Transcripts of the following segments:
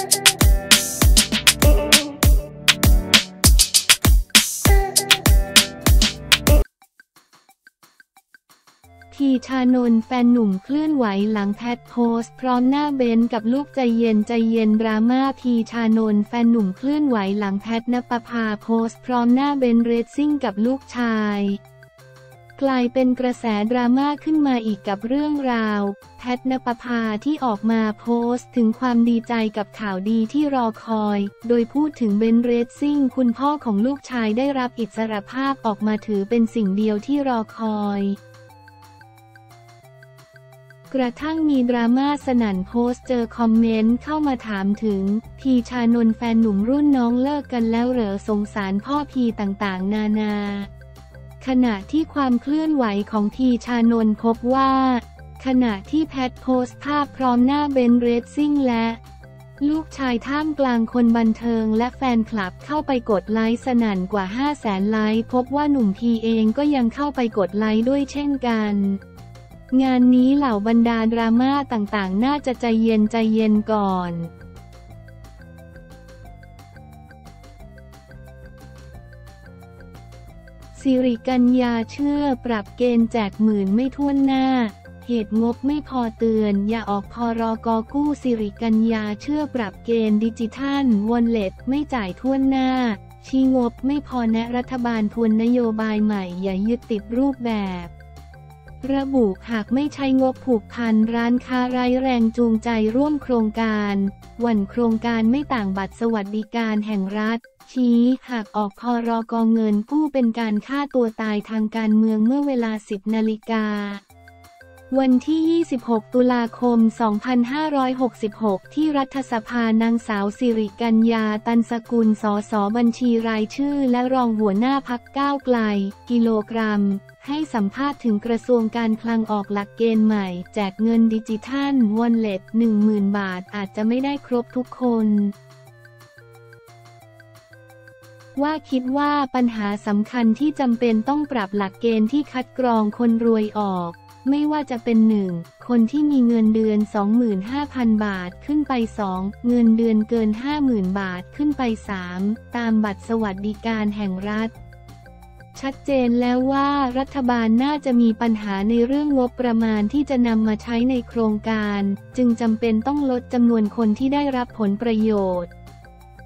ทีชานนท์แฟนหนุ่มเคลื่อนไหวหลังแพทโพสต์พร้อมหน้าเบนซ์กับลูกใจเย็นใจเย็นดราม่าทีชานนท์แฟนหนุ่มเคลื่อนไหวหลังแพทณปภาโพสต์พร้อมหน้าเบนซ์เรซซิ่งกับลูกชายกลายเป็นกระแสดราม่าขึ้นมาอีกกับเรื่องราวแพทณปภาที่ออกมาโพสต์ถึงความดีใจกับข่าวดีที่รอคอยโดยพูดถึงเบนซ์เรซซิ่งคุณพ่อของลูกชายได้รับอิสรภาพออกมาถือเป็นสิ่งเดียวที่รอคอยกระทั่งมีดราม่าสนั่นโพสต์เจอคอมเมนต์เข้ามาถามถึงทีชานนท์แฟนหนุ่มรุ่นน้องเลิกกันแล้วเหรอสงสารพ่อพีต่างๆนานาขณะที่ความเคลื่อนไหวของทีชานนท์พบว่าขณะที่แพทโพสต์ภาพพร้อมหน้าเบนซ์เรซซิ่งและลูกชายท่ามกลางคนบันเทิงและแฟนคลับเข้าไปกดไลค์สนั่นกว่า 500,000 ไลค์พบว่าหนุ่มทีเองก็ยังเข้าไปกดไลค์ด้วยเช่นกันงานนี้เหล่าบรรดาดราม่าต่างๆน่าจะใจเย็นใจเย็นก่อนสิริกัญญาเชื่อปรับเกณฑ์แจกหมื่นไม่ถ้วนหน้าเหตุงบไม่พอเตือนอย่าออกพรก.กู้สิริกัญญาเชื่อปรับเกณฑ์ดิจิทัลวอลเล็ตไม่จ่ายถ้วนหน้าชี้งบไม่พอแนะรัฐบาลทวนนโยบายใหม่อย่ายึดติดรูปแบบระบุหากไม่ใช้งบผูกพันร้านค้ารายแรงจูงใจร่วมโครงการวันโครงการไม่ต่างบัตรสวัสดิการแห่งรัฐชี้หากออกพรก.เงินกู้เป็นการฆ่าตัวตายทางการเมืองเมื่อเวลา 10 นาฬิกาวันที่ 26 ตุลาคม 2566 ที่รัฐสภานางสาวสิริกัญญา ตันสกุล สส.บัญชีรายชื่อและรองหัวหน้าพรรคก้าวไกลกิโลกรัมให้สัมภาษณ์ถึงกระทรวงการคลังออกหลักเกณฑ์ใหม่แจกเงินดิจิทัลวอลเล็ต 10,000 บาทอาจจะไม่ได้ครบทุกคนว่าคิดว่าปัญหาสำคัญที่จำเป็นต้องปรับหลักเกณฑ์ที่คัดกรองคนรวยออกไม่ว่าจะเป็น 1. คนที่มีเงินเดือน 25,000 บาทขึ้นไป 2. เงินเดือนเกิน 50,000 บาทขึ้นไป 3. ตามบัตรสวัสดิการแห่งรัฐชัดเจนแล้วว่ารัฐบาลน่าจะมีปัญหาในเรื่องงบประมาณที่จะนำมาใช้ในโครงการจึงจำเป็นต้องลดจำนวนคนที่ได้รับผลประโยชน์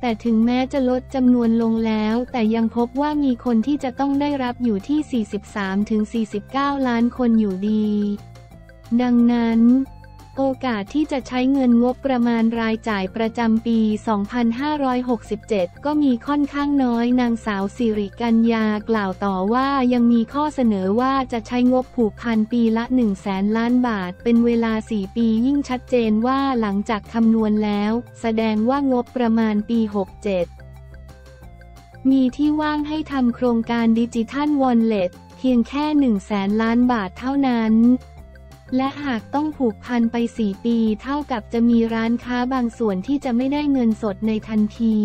แต่ถึงแม้จะลดจำนวนลงแล้วแต่ยังพบว่ามีคนที่จะต้องได้รับอยู่ที่ 43-49 ล้านคนอยู่ดีดังนั้นโอกาสที่จะใช้เงินงบประมาณรายจ่ายประจำปี 2567 ก็มีค่อนข้างน้อยนางสาวสิริกัญญากล่าวต่อว่ายังมีข้อเสนอว่าจะใช้งบผูกพันปีละ 100,000 ล้านบาทเป็นเวลา 4 ปียิ่งชัดเจนว่าหลังจากคำนวณแล้วแสดงว่างบประมาณปี 67 มีที่ว่างให้ทำโครงการดิจิทัลวอลเล็ตเพียงแค่ 100,000 ล้านบาทเท่านั้นและหากต้องผูกพันไป 4 ปีเท่ากับจะมีร้านค้าบางส่วนที่จะไม่ได้เงินสดในทันที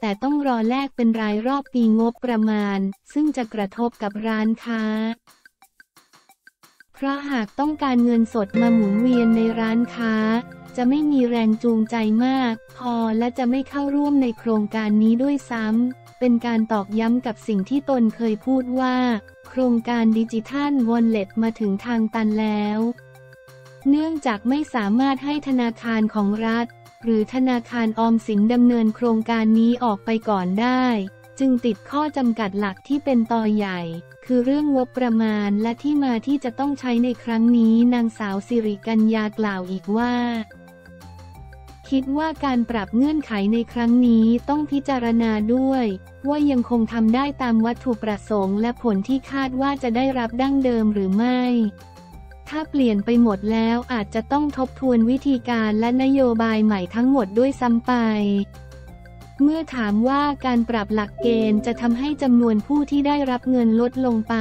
แต่ต้องรอแลกเป็นรายรอบปีงบประมาณซึ่งจะกระทบกับร้านค้าเพราะหากต้องการเงินสดมาหมุนเวียนในร้านค้าจะไม่มีแรงจูงใจมากพอและจะไม่เข้าร่วมในโครงการนี้ด้วยซ้ำเป็นการตอกย้ำกับสิ่งที่ตนเคยพูดว่าโครงการดิจิทัลวอลเล็ตมาถึงทางตันแล้วเนื่องจากไม่สามารถให้ธนาคารของรัฐหรือธนาคารออมสินดำเนินโครงการนี้ออกไปก่อนได้จึงติดข้อจำกัดหลักที่เป็นตอใหญ่คือเรื่องงบประมาณและที่มาที่จะต้องใช้ในครั้งนี้นางสาวสิริกัญญากล่าวอีกว่าคิดว่าการปรับเงื่อนไขในครั้งนี้ต้องพิจารณาด้วยว่ายังคงทำได้ตามวัตถุประสงค์และผลที่คาดว่าจะได้รับดั้งเดิมหรือไม่ถ้าเปลี่ยนไปหมดแล้วอาจจะต้องทบทวนวิธีการและนโยบายใหม่ทั้งหมดด้วยซ้ำไปเมื่อถามว่าการปรับหลักเกณฑ์จะทำให้จำนวนผู้ที่ได้รับเงินลดลงไป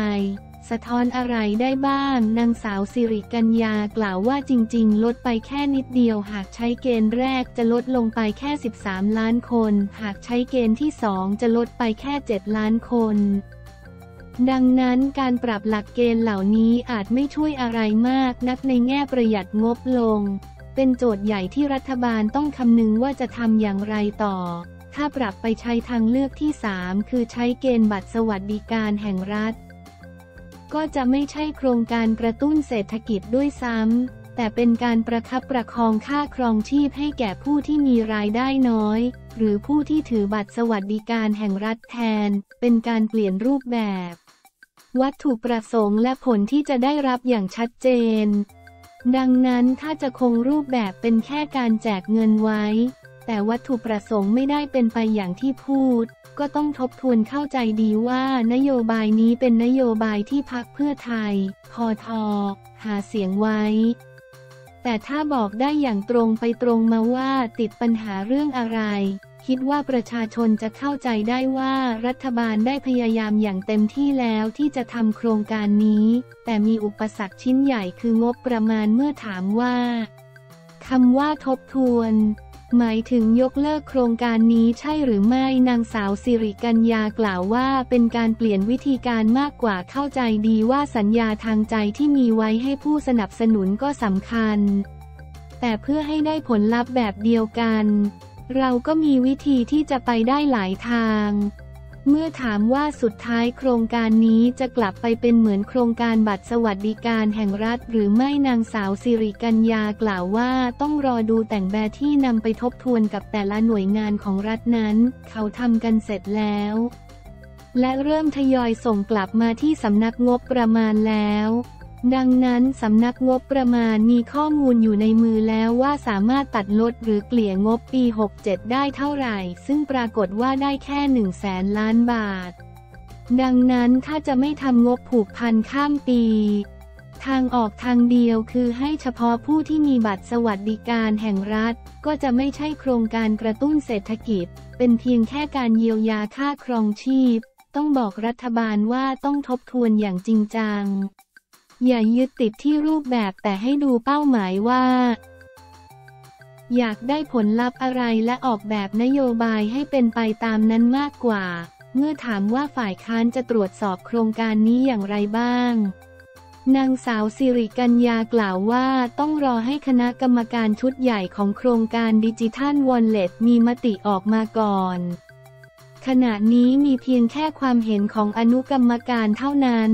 สะท้อนอะไรได้บ้างนางสาวสิริกัญญากล่าวว่าจริงๆลดไปแค่นิดเดียวหากใช้เกณฑ์แรกจะลดลงไปแค่13ล้านคนหากใช้เกณฑ์ที่2จะลดไปแค่7ล้านคนดังนั้นการปรับหลักเกณฑ์เหล่านี้อาจไม่ช่วยอะไรมากนักในแง่ประหยัดงบลง เป็นโจทย์ใหญ่ที่รัฐบาลต้องคำนึงว่าจะทำอย่างไรต่อถ้าปรับไปใช้ทางเลือกที่3คือใช้เกณฑ์บัตรสวัสดิการแห่งรัฐก็จะไม่ใช่โครงการกระตุ้นเศรษฐกิจด้วยซ้ำแต่เป็นการประคับประคองค่าครองชีพให้แก่ผู้ที่มีรายได้น้อยหรือผู้ที่ถือบัตรสวัสดิการแห่งรัฐแทนเป็นการเปลี่ยนรูปแบบวัตถุประสงค์และผลที่จะได้รับอย่างชัดเจนดังนั้นถ้าจะคงรูปแบบเป็นแค่การแจกเงินไว้แต่วัตถุประสงค์ไม่ได้เป็นไปอย่างที่พูดก็ต้องทบทวนเข้าใจดีว่านโยบายนี้เป็นนโยบายที่พรรคเพื่อไทยพท.หาเสียงไว้แต่ถ้าบอกได้อย่างตรงไปตรงมาว่าติดปัญหาเรื่องอะไรคิดว่าประชาชนจะเข้าใจได้ว่ารัฐบาลได้พยายามอย่างเต็มที่แล้วที่จะทำโครงการนี้แต่มีอุปสรรคชิ้นใหญ่คืองบประมาณเมื่อถามว่าคำว่าทบทวนหมายถึงยกเลิกโครงการนี้ใช่หรือไม่นางสาวสิริกัญญากล่าวว่าเป็นการเปลี่ยนวิธีการมากกว่าเข้าใจดีว่าสัญญาทางใจที่มีไว้ให้ผู้สนับสนุนก็สำคัญแต่เพื่อให้ได้ผลลัพธ์แบบเดียวกันเราก็มีวิธีที่จะไปได้หลายทางเมื่อถามว่าสุดท้ายโครงการนี้จะกลับไปเป็นเหมือนโครงการบัตรสวัสดิการแห่งรัฐหรือไม่นางสาวสิริกัญญากล่าวว่าต้องรอดูแต่งแบที่นำไปทบทวนกับแต่ละหน่วยงานของรัฐนั้นเขาทำกันเสร็จแล้วและเริ่มทยอยส่งกลับมาที่สำนักงบประมาณแล้วดังนั้นสำนักงบประมาณมีข้อมูลอยู่ในมือแล้วว่าสามารถตัดลดหรือเกลี่ยงบปี67ได้เท่าไหร่ซึ่งปรากฏว่าได้แค่100,000 ล้านบาทดังนั้นถ้าจะไม่ทำงบผูกพันข้ามปีทางออกทางเดียวคือให้เฉพาะผู้ที่มีบัตรสวัสดิการแห่งรัฐก็จะไม่ใช่โครงการกระตุ้นเศรษฐกิจเป็นเพียงแค่การเยียวยาค่าครองชีพต้องบอกรัฐบาลว่าต้องทบทวนอย่างจริงจังอย่ายึดติดที่รูปแบบแต่ให้ดูเป้าหมายว่าอยากได้ผลลัพธ์อะไรและออกแบบนโยบายให้เป็นไปตามนั้นมากกว่าเมื่อถามว่าฝ่ายค้านจะตรวจสอบโครงการนี้อย่างไรบ้างนางสาวสิริกัญญากล่าวว่าต้องรอให้คณะกรรมการชุดใหญ่ของโครงการดิจิทัลวอลเล็ตมีมติออกมาก่อนขณะนี้มีเพียงแค่ความเห็นของอนุกรรมการเท่านั้น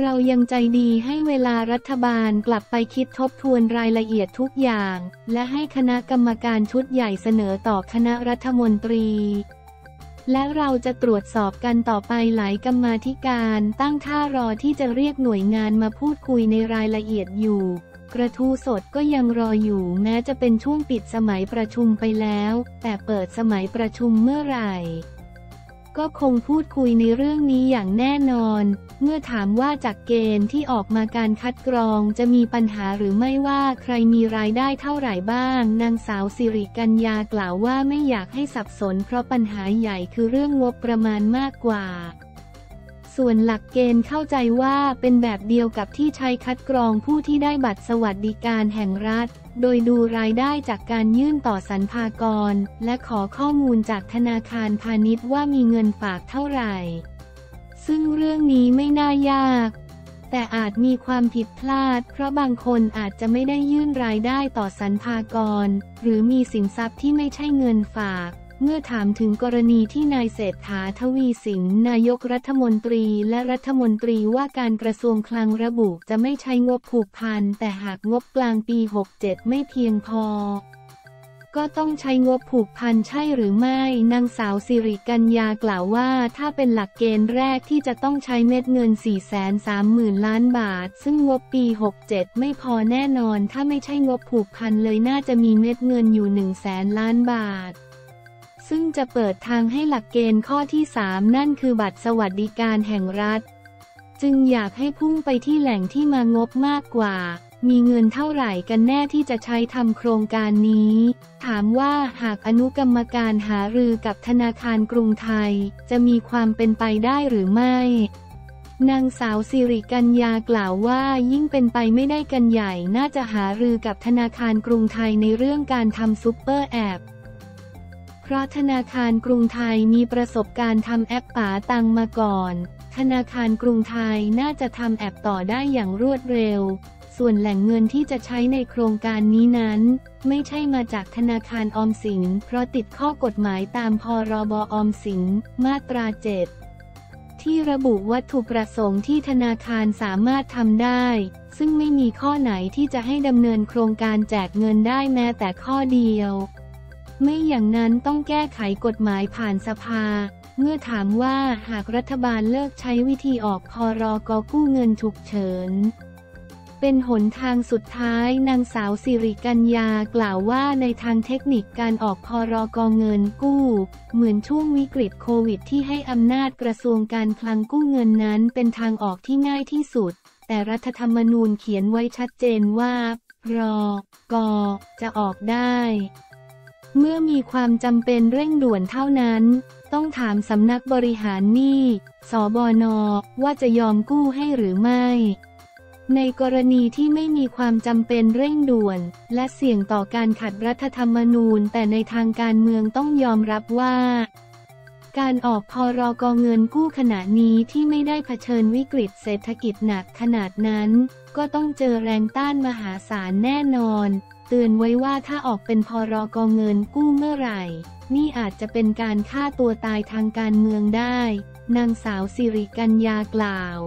เรายังใจดีให้เวลารัฐบาลกลับไปคิดทบทวนรายละเอียดทุกอย่างและให้คณะกรรมการชุดใหญ่เสนอต่อคณะรัฐมนตรีและเราจะตรวจสอบกันต่อไปหลายกรรมาธิการตั้งท่ารอที่จะเรียกหน่วยงานมาพูดคุยในรายละเอียดอยู่กระทู้สดก็ยังรออยู่แม้จะเป็นช่วงปิดสมัยประชุมไปแล้วแต่เปิดสมัยประชุมเมื่อไหร่ก็คงพูดคุยในเรื่องนี้อย่างแน่นอนเมื่อถามว่าจากเกณฑ์ที่ออกมาการคัดกรองจะมีปัญหาหรือไม่ว่าใครมีรายได้เท่าไหร่บ้างนางสาวสิริกัญญากล่าวว่าไม่อยากให้สับสนเพราะปัญหาใหญ่คือเรื่องงบประมาณมากกว่าส่วนหลักเกณฑ์เข้าใจว่าเป็นแบบเดียวกับที่ใช้คัดกรองผู้ที่ได้บัตรสวัสดิการแห่งรัฐโดยดูรายได้จากการยื่นต่อสรรพากรและขอข้อมูลจากธนาคารพาณิชย์ว่ามีเงินฝากเท่าไหร่ซึ่งเรื่องนี้ไม่น่ายากแต่อาจมีความผิดพลาดเพราะบางคนอาจจะไม่ได้ยื่นรายได้ต่อสรรพากรหรือมีสินทรัพย์ที่ไม่ใช่เงินฝากเมื่อถามถึงกรณีที่นายเศรษฐาทวีสินนายกรัฐมนตรีและรัฐมนตรีว่าการกระทรวงคลังระบุจะไม่ใช้งบผูกพันแต่หากงบกลางปี67ไม่เพียงพอก็ต้องใช้งบผูกพันใช่หรือไม่นางสาวสิริกัญญากล่าวว่าถ้าเป็นหลักเกณฑ์แรกที่จะต้องใช้เม็ดเงิน 430,000 ล้านบาทซึ่งงบปี67ไม่พอแน่นอนถ้าไม่ใช่งบผูกพันเลยน่าจะมีเม็ดเงินอยู่ 100,000 ล้านบาทซึ่งจะเปิดทางให้หลักเกณฑ์ข้อที่3นั่นคือบัตรสวัสดิการแห่งรัฐจึงอยากให้พุ่งไปที่แหล่งที่มางบมากกว่ามีเงินเท่าไหร่กันแน่ที่จะใช้ทำโครงการนี้ถามว่าหากอนุกรรมการหารือกับธนาคารกรุงไทยจะมีความเป็นไปได้หรือไม่นางสาวสิริกัญญากล่าวว่ายิ่งเป็นไปไม่ได้กันใหญ่น่าจะหารือกับธนาคารกรุงไทยในเรื่องการทำซุปเปอร์แอปเพราะธนาคารกรุงไทยมีประสบการณ์ทำแอปป๋าตังมาก่อนธนาคารกรุงไทยน่าจะทำแอปต่อได้อย่างรวดเร็ว ส่วนแหล่งเงินที่จะใช้ในโครงการนี้นั้นไม่ใช่มาจากธนาคารออมสินเพราะติดข้อกฎหมายตามพ.ร.บ.ออมสินมาตรา 7ที่ระบุวัตถุประสงค์ที่ธนาคารสามารถทำได้ซึ่งไม่มีข้อไหนที่จะให้ดำเนินโครงการแจกเงินได้แม้แต่ข้อเดียวไม่อย่างนั้นต้องแก้ไขกฎหมายผ่านสภาเมื่อถามว่าหากรัฐบาลเลิกใช้วิธีออกพ.ร.ก.กู้เงินฉุกเฉินเป็นหนทางสุดท้ายนางสาวสิริกัญญากล่าวว่าในทางเทคนิคการออกพ.ร.ก.เงินกู้เหมือนช่วงวิกฤตโควิดที่ให้อำนาจกระทรวงการคลังกู้เงินนั้นเป็นทางออกที่ง่ายที่สุดแต่รัฐธรรมนูญเขียนไว้ชัดเจนว่าร.ก.จะออกได้เมื่อมีความจำเป็นเร่งด่วนเท่านั้นต้องถามสำนักบริหารหนี้สบน.ว่าจะยอมกู้ให้หรือไม่ในกรณีที่ไม่มีความจำเป็นเร่งด่วนและเสี่ยงต่อการขัดรัฐธรรมนูญแต่ในทางการเมืองต้องยอมรับว่าการออกพ.ร.ก.เงินกู้ขณะนี้ที่ไม่ได้เผชิญวิกฤตเศรษฐกิจหนักขนาดนั้นก็ต้องเจอแรงต้านมหาศาลแน่นอนเตือนไว้ว่าถ้าออกเป็นพ.ร.ก.เงินกู้เมื่อไหร่นี่อาจจะเป็นการฆ่าตัวตายทางการเมืองได้นางสาวสิริกัญญากล่าว